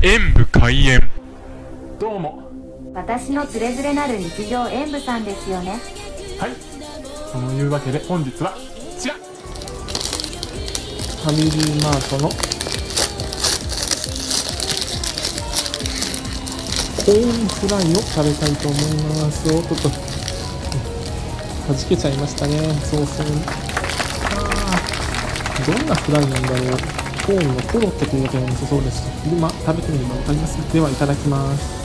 演舞開演。どうも、私のつれづれなる日常演舞さんですよね。はい、というわけで本日はこちら、ファミリーマートのコーンフライを食べたいと思います。おっとっと、はじけちゃいましたね、ソースに。どんなフライなんだろう。コーンのコロッケというわけでもそうですし、で、まあ、食べてみれば分かります。では、いただきます。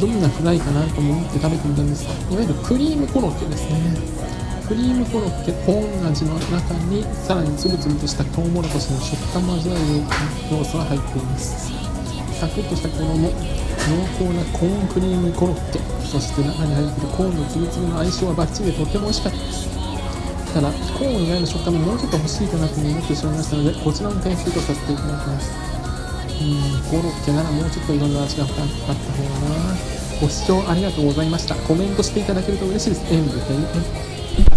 どんなフライかなと思って食べてみたんですが、いわゆるクリームコロッケですね。クリームコロッケ、コーン味の中にさらにつぶつぶとしたトウモロコシの食感も味わえる要素が入っています。サクッとした衣、濃厚なコーンクリームコロッケ、そして中に入っているコーンのつぶつぶの相性はバッチリでとっても美味しかったです。ただ、コーン以外の食感ももうちょっと欲しいかなと思ってしまいましたので、こちらの点数とさせていただきます。コロッケならもうちょっといろんな味があった方がな。ご視聴ありがとうございました。コメントしていただけると嬉しいです。演舞閉園。パ